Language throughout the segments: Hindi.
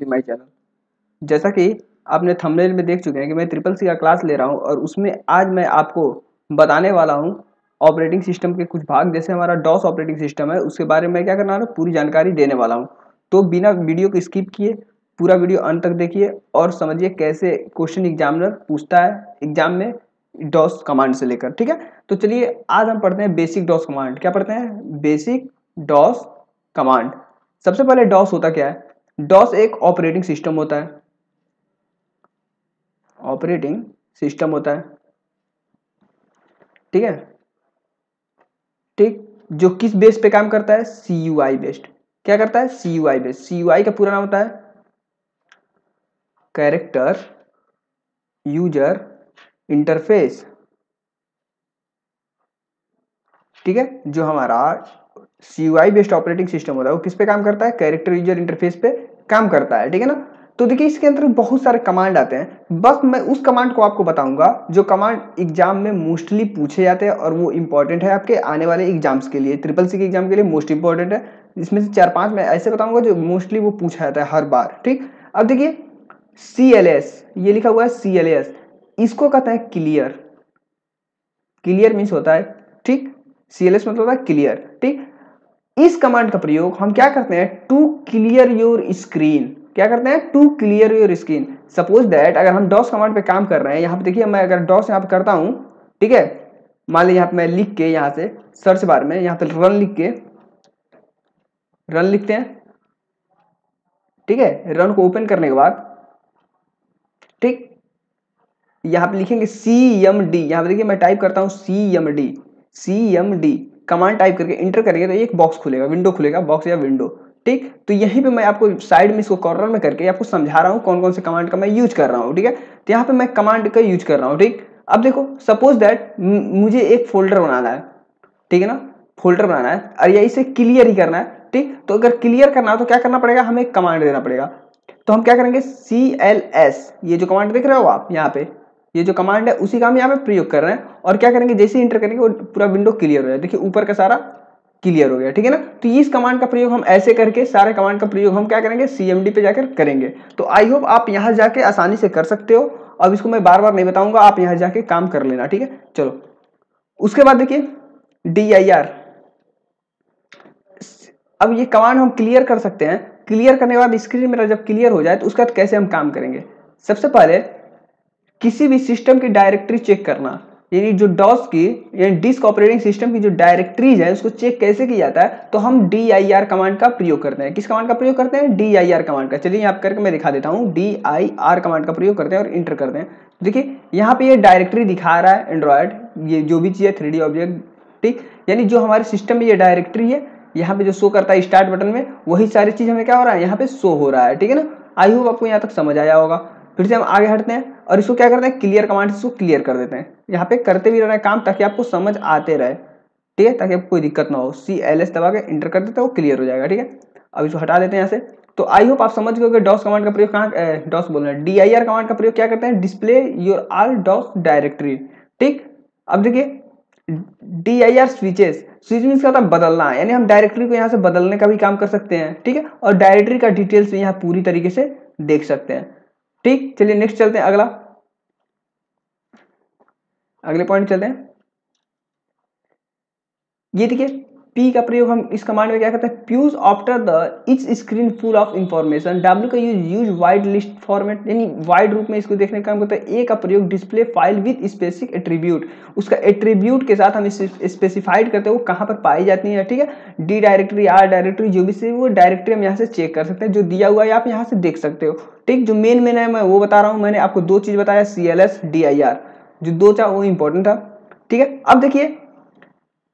To my channel. जैसा कि आपने थंबनेल में देख चुके हैं कि मैं ट्रिपल सी का क्लास ले रहा हूं और उसमें आज मैं आपको बताने वाला हूं ऑपरेटिंग सिस्टम के कुछ भाग, जैसे हमारा डॉस ऑपरेटिंग सिस्टम है उसके बारे में क्या करना है पूरी जानकारी देने वाला हूँ। तो बिना वीडियो को स्किप किए पूरा वीडियो अंत तक देखिए और समझिए कैसे क्वेश्चन एग्जामिनर पूछता है एग्जाम में डॉस कमांड से लेकर, ठीक है। तो चलिए आज हम पढ़ते हैं बेसिक डॉस कमांड। क्या पढ़ते हैं? Basic DOS command. सबसे पहले डॉस होता क्या है? डॉस एक ऑपरेटिंग सिस्टम होता है, ऑपरेटिंग सिस्टम होता है, ठीक है, ठीक, जो किस बेस पे काम करता है? CUI based. क्या करता है? CUI based. CUI का पूरा नाम होता है कैरेक्टर यूजर इंटरफेस, ठीक है। जो हमारा CUI बेस्ड ऑपरेटिंग सिस्टम होता है वो किस पे काम करता है? कैरेक्टर यूजर इंटरफेस पे काम करता है, ठीक है ना। तो देखिए इसके अंदर बहुत सारे कमांड आते हैं, बस मैं उस कमांड को आपको बताऊंगा जो कमांड एग्जाम में मोस्टली पूछे जाते हैं और वो इंपॉर्टेंट है आपके आने वाले एग्जाम्स के लिए। ट्रिपल सी के एग्जाम के लिए मोस्ट इंपॉर्टेंट है। इसमें से 4-5 मैं ऐसे बताऊंगा जो मोस्टली वो पूछा जाता है हर बार, ठीक। अब देखिए CLS, ये लिखा हुआ है CLS, इसको कहते हैं क्लियर। क्लियर मीन्स होता है, ठीक, CLS मतलब होता है क्लियर, ठीक। इस कमांड का प्रयोग हम क्या करते हैं? To clear your screen. क्या करते हैं? To clear your screen. Suppose that अगर हम डॉस कमांड पे काम कर रहे हैं, यहाँ पे देखिए मैं अगर डॉस यहाँ पे करता हूँ, ठीक है, मान लीजिए यहाँ पे मैं लिख के यहाँ से सर्च बार में यहाँ पे रन लिख के, रन लिखते हैं, ठीक है। रन को ओपन करने के बाद, ठीक, यहाँ पे लिखेंगे CMD, यहाँ पे देखिए मैं टाइप करता हूँ CMD कमांड टाइप करके एंटर करेंगे तो एक बॉक्स खुलेगा, विंडो खुलेगा, बॉक्स या विंडो, ठीक। तो यहीं पे मैं आपको साइड में इसको कॉर्नर में करके आपको समझा रहा हूँ कौन कौन से कमांड का मैं यूज कर रहा हूँ, ठीक है। तो यहाँ पे मैं कमांड का यूज कर रहा हूँ, ठीक। अब देखो सपोज दैट मुझे एक फोल्डर बनाना है, ठीक है ना, फोल्डर बनाना है और या इसे क्लियर ही करना है, ठीक। तो अगर क्लियर करना है तो क्या करना पड़ेगा? हमें कमांड देना पड़ेगा। तो हम क्या करेंगे? CLS, ये जो कमांड देख रहे हो आप यहाँ पे, ये जो कमांड है उसी का हम यहाँ पे प्रयोग कर रहे हैं। और क्या करेंगे? जैसे एंटर करेंगे वो पूरा विंडो क्लियर हो जाए, देखिए ऊपर का सारा क्लियर हो गया, ठीक है ना। तो इस कमांड का प्रयोग हम ऐसे करके सारे कमांड का प्रयोग हम क्या करेंगे? CMD पे जाकर करेंगे। तो आई होप आप यहाँ जाके आसानी से कर सकते हो। अब इसको मैं बार बार नहीं बताऊंगा, आप यहाँ जाके काम कर लेना, ठीक है। चलो उसके बाद देखिए DIR। अब ये कमांड हम क्लियर कर सकते हैं। क्लियर करने के बाद स्क्रीन मेरा जब क्लियर हो जाए तो उसके बाद कैसे हम काम करेंगे? सबसे पहले किसी भी सिस्टम की डायरेक्टरी चेक करना, यानी जो डॉस की यानी डिस्क ऑपरेटिंग सिस्टम की जो डायरेक्टरीज है उसको चेक कैसे किया जाता है? तो हम DIR कमांड का प्रयोग करते हैं। किस कमांड का प्रयोग करते हैं? DIR कमांड का। चलिए यहाँ करके मैं दिखा देता हूँ। DIR कमांड का प्रयोग करते हैं और इंटर करते हैं। देखिए यहाँ पे ये डायरेक्टरी दिखा रहा है, एंड्रॉयड ये जो भी चीज़ है 3D ऑब्जेक्ट, ठीक, यानी जो हमारे सिस्टम में ये डायरेक्टरी है यहाँ पे जो शो करता है स्टार्ट बटन में, वही सारी चीज़ हमें क्या हो रहा है यहाँ पे शो हो रहा है, ठीक है ना। आई होप आपको यहाँ तक समझ आया होगा। फिर से हम आगे हटते हैं और इसको क्या करते हैं? क्लियर कमांड से इसको क्लियर कर देते हैं। यहाँ पे करते भी रहना है काम ताकि आपको समझ आते रहे, ठीक है, ताकि आपको कोई दिक्कत ना हो। CLS दबा के इंटर कर देते हैं, वो क्लियर हो जाएगा, ठीक है। अब इसको हटा देते हैं यहाँ से। तो आई होप आप समझ गए कि डॉस कमांड का प्रयोग कहाँ, डॉस बोल रहे हैं, DIR कमांड का प्रयोग क्या करते हैं? Display your all DOS directory, ठीक। अब देखिए DIR स्विचेस, स्विच मीन्स क्या होता है? बदलना, यानी हम डायरेक्टरी को यहाँ से बदलने का भी काम कर सकते हैं, ठीक है। और डायरेक्टरी का डिटेल्स भी यहाँ पूरी तरीके से देख सकते हैं, ठीक। चलिए नेक्स्ट चलते हैं, अगले पॉइंट चलते हैं। ये देखिए P का प्रयोग हम इस कमांड में क्या करते हैं? Pause after the each screen full of information. W का यूज वाइड लिस्ट फॉर्मेट, यानी वाइड रूप में इसको देखने का काम करता है। A का प्रयोग display file with specific attribute, उसका एट्रीब्यूट के साथ हम इस स्पेसिफाइड करते हैं वो कहाँ पर पाई जाती है, ठीक है। D डायरेक्टरी, R डायरेक्टरी, जो भी से वो डायरेक्टरी हम यहाँ से चेक कर सकते हैं, जो दिया हुआ है आप यहाँ से देख सकते हो, ठीक। जो मेन है मैं वो बता रहा हूँ। मैंने आपको दो चीज़ बताया, CLS, DIR, जो दो चार वो इंपॉर्टेंट था, ठीक है। अब देखिए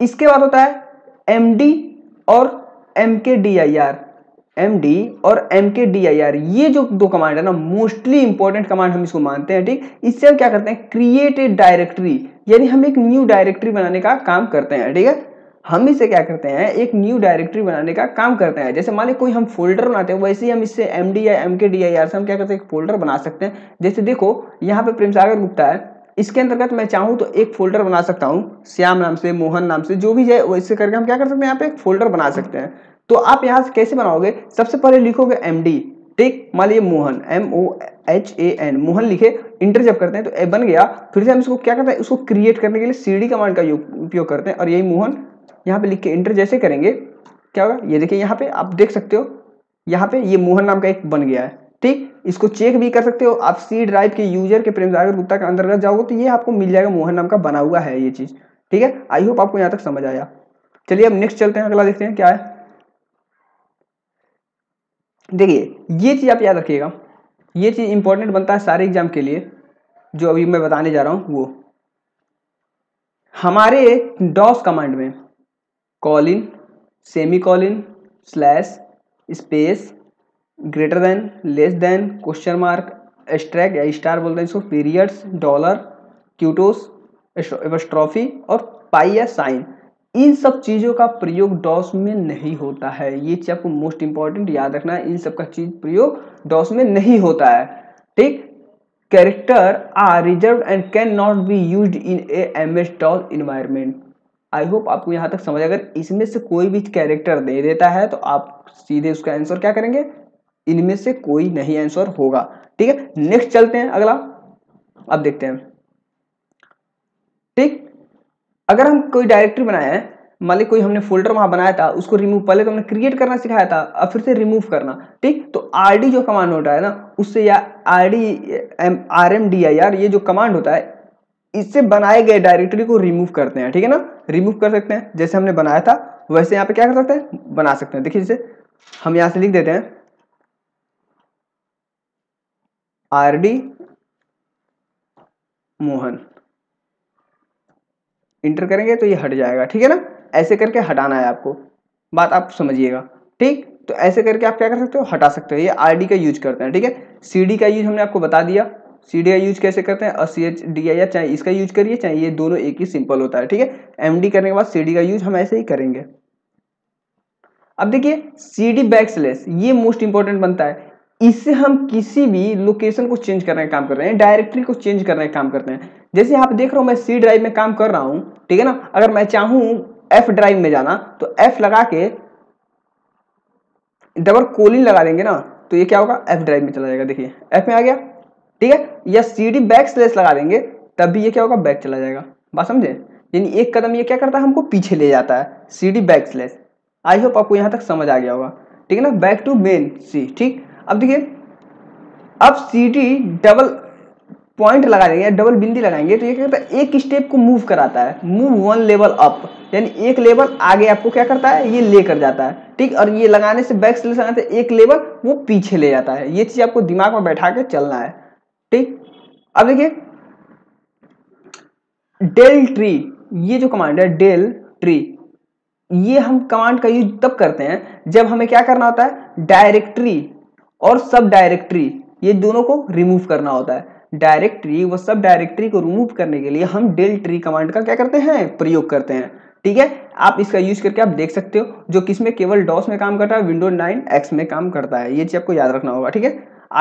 इसके बाद होता है MD और MKDIR। MD और MKDIR, ये जो दो कमांड है ना मोस्टली इंपॉर्टेंट कमांड हम इसको मानते हैं, ठीक। इससे हम क्या करते हैं? क्रिएट ए डायरेक्टरी, यानी हम एक न्यू डायरेक्टरी बनाने का काम करते हैं, ठीक है। हम इसे क्या करते हैं? एक न्यू डायरेक्टरी बनाने का काम करते हैं। जैसे मान लीजिए कोई हम फोल्डर बनाते हैं, वैसे ही हम इससे MD या MKDIR से हम क्या करते हैं? एक फोल्डर बना सकते हैं। जैसे देखो यहाँ पे प्रेमसागर गुप्ता है, इसके अंतर्गत मैं चाहूँ तो एक फोल्डर बना सकता हूँ, श्याम नाम से, मोहन नाम से, जो भी है वो, इससे करके हम क्या कर सकते हैं? यहाँ पे एक फोल्डर बना सकते हैं। तो आप यहाँ से कैसे बनाओगे? सबसे पहले लिखोगे MD, टेक, मान लिया मोहन, MOHAN, मोहन लिखे, इंटरसेप्ट करते हैं तो ए बन गया। फिर से हम इसको क्या करते हैं, इसको क्रिएट करने के लिए CD कमांड का उपयोग करते हैं और यही मोहन यहाँ पे लिख के इंटर जैसे करेंगे क्या होगा, ये देखिए यहाँ पे आप देख सकते हो, यहाँ पे ये मोहन नाम का एक बन गया है। ठीक, इसको चेक भी कर सकते हो आप, सी ड्राइव के यूजर के प्रेमसागर गुप्ता के अंतर्गत जाओगे तो ये आपको मिल जाएगा, मोहन नाम का बना हुआ है ये चीज। ठीक है, आई होप आपको यहाँ तक समझ आया। चलिए अब नेक्स्ट चलते हैं, अगला देखते हैं क्या है। देखिए ये चीज आप याद रखिएगा, ये चीज इंपॉर्टेंट बनता है सारे एग्जाम के लिए, जो अभी मैं बताने जा रहा हूँ वो हमारे डॉस कमांड में colon semicolon slash space greater than less than question mark asterisk या स्टार बोलते हैं इसको, पीरियड्स डॉलर क्यूटोस एपॉस्ट्रोफी और पाई या साइन, इन सब चीज़ों का प्रयोग डॉस में नहीं होता है। ये चीज़ आपको मोस्ट इंपॉर्टेंट याद रखना है, इन सब का चीज प्रयोग डॉस में नहीं होता है। ठीक, character are reserve and can not be use in a MS DOS environment. I hope आपको यहाँ तक समझ। अगर इसमें से कोई भी कैरेक्टर दे देता है तो आप सीधे उसका आंसर क्या करेंगे, इनमें से कोई नहीं आंसर होगा। ठीक है, नेक्स्ट चलते हैं अगला, अब देखते हैं। ठीक, अगर हम कोई डायरेक्टरी बनाए हैं, मान लिया कोई हमने फोल्डर वहां बनाया था, उसको रिमूव, पहले तो हमने क्रिएट करना सिखाया था अब फिर से रिमूव करना। ठीक, तो RD जो कमांड होता है ना उससे, या RMDIR ये जो कमांड होता है इससे बनाए गए डायरेक्टरी को रिमूव करते हैं। ठीक है ना, रिमूव कर सकते हैं, जैसे हमने बनाया था वैसे यहाँ पे क्या कर सकते हैं, बना सकते हैं। देखिए जैसे हम यहाँ से लिख देते हैं RD मोहन, इंटर करेंगे तो ये हट जाएगा। ठीक है ना, ऐसे करके हटाना है आपको, बात आप समझिएगा। ठीक, तो ऐसे करके आप क्या कर सकते हो, हटा सकते हो। ये RD का यूज करते हैं। ठीक है, CD का यूज हमने आपको बता दिया, CD का यूज कैसे करते हैं, और CHDIR चाहे इसका यूज करिए चाहे ये दोनों एक ही सिंपल होता है। ठीक है, MD करने के बाद CD का यूज हम ऐसे ही करेंगे। अब देखिए CD बैकस्लैश, ये मोस्ट इंपॉर्टेंट बनता है, इससे हम किसी भी लोकेशन को चेंज करने का काम कर रहे हैं, डायरेक्टरी को चेंज करने का काम करते हैं। जैसे यहाँ पे देख रहा हूँ मैं C ड्राइव में काम कर रहा हूँ। ठीक है ना, अगर मैं चाहूँ F ड्राइव में जाना तो F लगा के डबल कोलिन लगा देंगे ना, तो ये क्या होगा, F ड्राइव में चला जाएगा। देखिए F में आ गया। ठीक है, या CD बैकस्लैश लगा देंगे तब भी ये क्या होगा, बैक चला जाएगा। बात समझे, यानी एक कदम ये क्या करता है, हमको पीछे ले जाता है, CD बैकस्लैश। आई होप आपको यहाँ तक समझ आ गया होगा। ठीक है ना, बैक टू मेन C। ठीक, अब देखिए अब CD डबल पॉइंट लगा देंगे या डबल बिंदी लगाएंगे तो ये क्या करता है, एक स्टेप को मूव कराता है, मूव वन लेवल अप, यानी एक लेवल आगे आपको क्या करता है, ये ले कर जाता है। ठीक, और ये लगाने से बैकस्लैश लगाने से एक लेवल वो पीछे ले जाता है। ये चीज आपको दिमाग में बैठा के चलना है। ठीक, अब देखिए डेल ट्री, ये जो कमांड है डेल ट्री, ये हम कमांड का यूज तब करते हैं जब हमें क्या करना होता है, डायरेक्टरी और सब डायरेक्टरी ये दोनों को रिमूव करना होता है। डायरेक्टरी व सब डायरेक्टरी को रिमूव करने के लिए हम डेल ट्री कमांड का क्या करते हैं, प्रयोग करते हैं। ठीक है, आप इसका यूज करके आप देख सकते हो, जो किसमें केवल डॉस में काम करता है, विंडोज 9X में काम करता है। ये चीज आपको याद रखना होगा। ठीक है,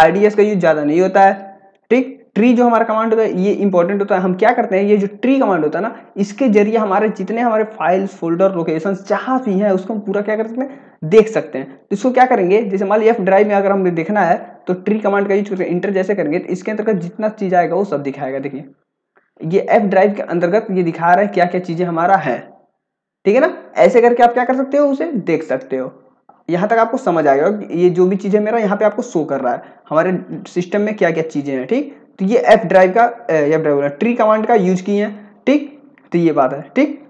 RDS का यूज ज्यादा नहीं होता है। ठीक, ट्री जो हमारा कमांड होता है ये इंपॉर्टेंट होता है। हम क्या करते हैं, ये जो ट्री कमांड होता है ना, इसके जरिए हमारे जितने हमारे फाइल्स फोल्डर लोकेशन जहाँ भी है उसको हम पूरा क्या कर सकते हैं, देख सकते हैं। तो इसको क्या करेंगे, जैसे मान लिया F ड्राइव में अगर हमें देखना है तो ट्री कमांड का यूज करके इंटर जैसे करेंगे तो इसके अंतर्गत जितना चीज आएगा वो सब दिखाएगा। देखिए ये F ड्राइव के अंतर्गत ये दिखा रहा है क्या क्या चीजें हमारा है। ठीक है ना, ऐसे करके आप क्या कर सकते हो, उसे देख सकते हो। यहाँ तक आपको समझ आएगा कि ये जो भी चीजें मेरा यहाँ पे आपको शो कर रहा है हमारे सिस्टम में क्या क्या चीजें हैं। ठीक, तो ये F ड्राइव का ट्री कमांड का यूज किए हैं। ठीक, तो ये बात है। ठीक,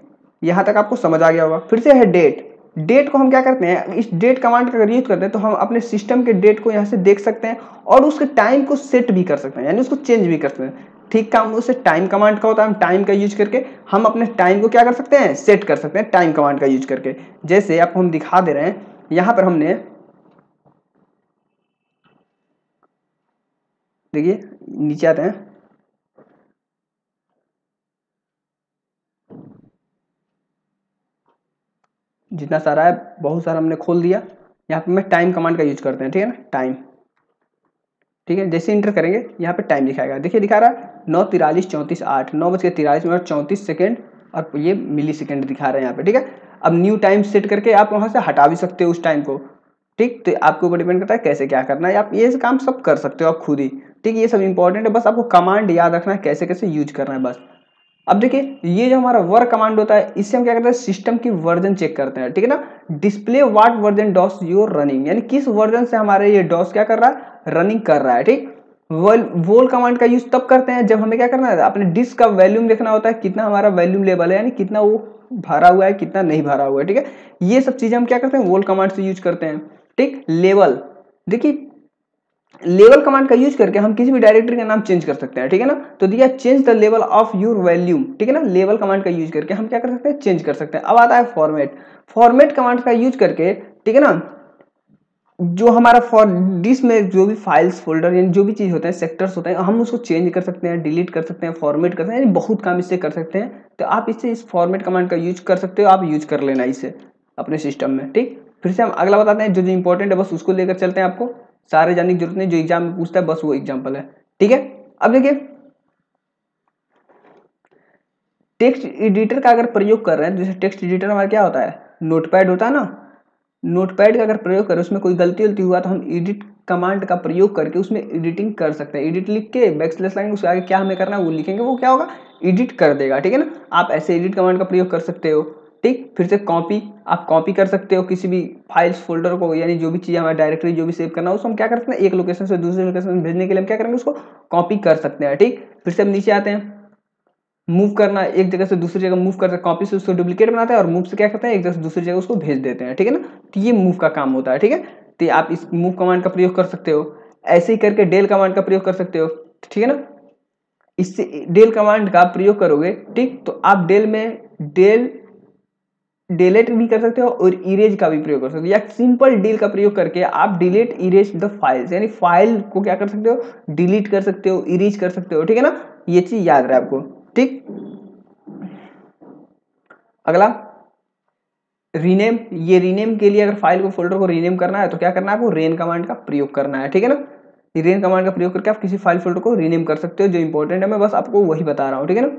यहाँ तक आपको समझ आ गया होगा। फिर से है डेट, डेट को हम क्या करते हैं, इस डेट कमांड का अगर यूज करते हैं तो हम अपने सिस्टम के डेट को यहाँ से देख सकते हैं और उसके टाइम को सेट भी कर सकते हैं, यानी उसको चेंज भी कर सकते हैं। ठीक, काम उससे टाइम कमांड का होता है, हम टाइम का यूज करके हम अपने टाइम को क्या कर सकते हैं, सेट कर सकते हैं टाइम कमांड का यूज करके। जैसे आपको हम दिखा दे रहे हैं, यहाँ पर हमने देखिए नीचे आते हैं, जितना सारा है बहुत सारा हमने खोल दिया। यहाँ पे मैं टाइम कमांड का यूज करते हैं। ठीक है ना, टाइम। ठीक है, जैसे इंटर करेंगे यहाँ पे टाइम दिखाएगा। देखिए दिखा रहा है 9:43:34, 9:43:34 और ये मिली सेकेंड दिखा रहे हैं यहाँ पे। ठीक है, अब न्यू टाइम सेट करके आप वहां से हटा भी सकते हो उस टाइम को। ठीक। तो आपके ऊपर डिपेंड करता है कैसे क्या करना है, आप ये काम सब कर सकते हो आप खुद ही, ठीक। ये सब इंपॉर्टेंट है, बस आपको कमांड याद रखना है कैसे कैसे यूज करना है बस। अब देखिए ये जो हमारा वर्क कमांड होता है इससे हम क्या करते हैं सिस्टम की वर्जन चेक करते हैं, ठीक है ना। Display what version DOS you're running, यानी किस वर्जन से हमारे ये डॉस क्या कर रहा है रनिंग कर रहा है, ठीक। वोल कमांड का यूज तब करते हैं जब हमें क्या करना है अपने डिस्क का वॉल्यूम देखना होता है, कितना हमारा वॉल्यूम लेवल है यानी कितना वो भरा हुआ है कितना नहीं भरा हुआ है, ठीक है। ये सब चीजें हम क्या करते हैं वोल कमांड से यूज करते हैं, ठीक। लेवल, देखिए लेवल कमांड का यूज करके हम किसी भी डायरेक्टरी का नाम चेंज कर सकते हैं, ठीक है ना। तो दिया change the level of your volume, ठीक है ना। लेवल कमांड का यूज करके हम क्या कर सकते हैं चेंज कर सकते हैं। अब आता है फॉर्मेट, फॉर्मेट कमांड का यूज करके, ठीक है ना, जो हमारा फॉर डिस्क में जो भी फाइल्स फोल्डर यानी जो भी चीज होते हैं सेक्टर्स होते हैं हम उसको चेंज कर सकते हैं, डिलीट कर सकते हैं, फॉर्मेट कर सकते हैं, यानी बहुत काम इससे कर सकते हैं। तो आप इससे इस फॉर्मेट कमांड का यूज कर सकते हो, आप यूज कर लेना इसे अपने सिस्टम में, ठीक। फिर से हम अगला बताते हैं जो जो इंपॉर्टेंट है बस उसको लेकर चलते हैं, आपको सारे जानने की जरूरत नहीं, जो एग्जाम में पूछता है बस वो एग्जाम्पल है, ठीक है। अब देखिए टेक्स्ट एडिटर का अगर प्रयोग कर रहे हैं, जैसे टेक्स्ट एडिटर हमारा क्या होता है नोटपैड होता है ना, नोटपैड का अगर प्रयोग करें उसमें कोई गलती गलती हुआ तो हम एडिट कमांड का प्रयोग करके उसमें एडिटिंग कर सकते हैं। एडिट लिख के बैकस्लैश लाएंगे, उसके आगे क्या हमें करना है वो लिखेंगे, वो क्या होगा एडिट कर देगा, ठीक है ना। आप ऐसे एडिट कमांड का प्रयोग कर सकते हो, ठीक। फिर से कॉपी, आप कॉपी कर सकते हो किसी भी फाइल्स फोल्डर को, यानी जो भी चीज़ हमारे डायरेक्टरी जो भी सेव करना हो उसको हम क्या करते हैं एक लोकेशन से दूसरे लोकेशन में भेजने के लिए हम क्या करेंगे उसको कॉपी कर सकते हैं, ठीक। फिर से हम नीचे आते हैं, मूव करना, एक जगह से दूसरी जगह मूव करते हैं, कॉपी से उसको डुप्लीकेट बनाते हैं और मूव से क्या करते हैं एक जगह से दूसरी जगह उसको भेज देते हैं, ठीक है ना। तो ये मूव का काम होता है, ठीक है। तो आप इस मूव कमांड का प्रयोग कर सकते हो, ऐसे ही करके डेल कमांड का प्रयोग कर सकते हो, ठीक है ना। इससे डेल कमांड का प्रयोग करोगे, ठीक, तो आप डेल में डेल डिलीट भी कर सकते हो और इरेज का भी प्रयोग कर सकते हो, या सिंपल डील का प्रयोग करके आप डिलीट इरेज द फाइल्स, यानी फाइल को क्या कर सकते हो डिलीट कर सकते हो, इरेज कर सकते हो, ठीक है ना। ये चीज याद रहे आपको, ठीक। अगला रीनेम, ये रीनेम के लिए अगर फाइल को फोल्डर को रीनेम करना है तो क्या करना है आपको रेन कमांड का प्रयोग करना है, ठीक है ना। रेन कमांड का प्रयोग करके आप किसी फाइल फोल्डर को रीनेम कर सकते हो, जो इंपॉर्टेंट है मैं बस आपको वही बता रहा हूँ, ठीक है ना।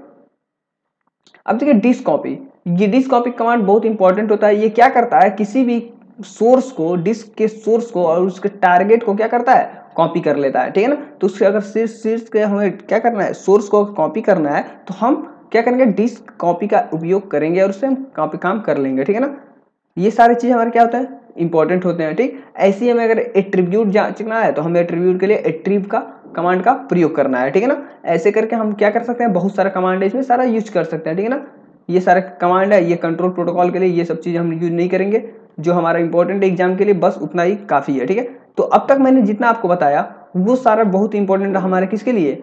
अब देखिए डिस्क कॉपी, ये डिस्क कॉपी कमांड बहुत इंपॉर्टेंट होता है। ये क्या करता है किसी भी सोर्स को, डिस्क के सोर्स को और उसके टारगेट को क्या करता है कॉपी कर लेता है, ठीक है ना। तो उसके अगर शीर्ष के हमें क्या करना है सोर्स को कॉपी करना है तो हम क्या करेंगे डिस्क कॉपी का उपयोग करेंगे और उससे हम कॉपी काम कर लेंगे, ठीक है ना। ये सारी चीज़ हमारे क्या होता है इंपॉर्टेंट होते हैं, ठीक। ऐसे ही हमें अगर एट्रीब्यूट जांचना है तो हमें एट्रीब्यूट के लिए एट्रीब का कमांड का प्रयोग करना है, ठीक है ना। ऐसे करके हम क्या कर सकते हैं बहुत सारा कमांड है इसमें सारा यूज कर सकते हैं, ठीक है ना। ये सारे कमांड है, ये कंट्रोल प्रोटोकॉल के लिए ये सब चीज़ हम यूज नहीं करेंगे, जो हमारा इंपॉर्टेंट एग्जाम के लिए बस उतना ही काफ़ी है, ठीक है। तो अब तक मैंने जितना आपको बताया वो सारा बहुत इंपॉर्टेंट है हमारे किसके लिए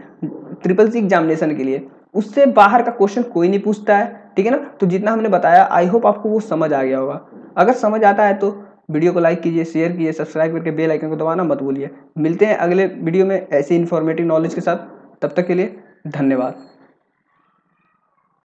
CCC एग्जामिनेशन के लिए, उससे बाहर का क्वेश्चन कोई नहीं पूछता है, ठीक है ना। तो जितना हमने बताया आई होप आपको वो समझ आ गया होगा, अगर समझ आता है तो वीडियो को लाइक कीजिए, शेयर कीजिए, सब्सक्राइब करके बेल आइकन को दबाना मत भूलिए। मिलते हैं अगले वीडियो में ऐसे इन्फॉर्मेटिव नॉलेज के साथ, तब तक के लिए धन्यवाद।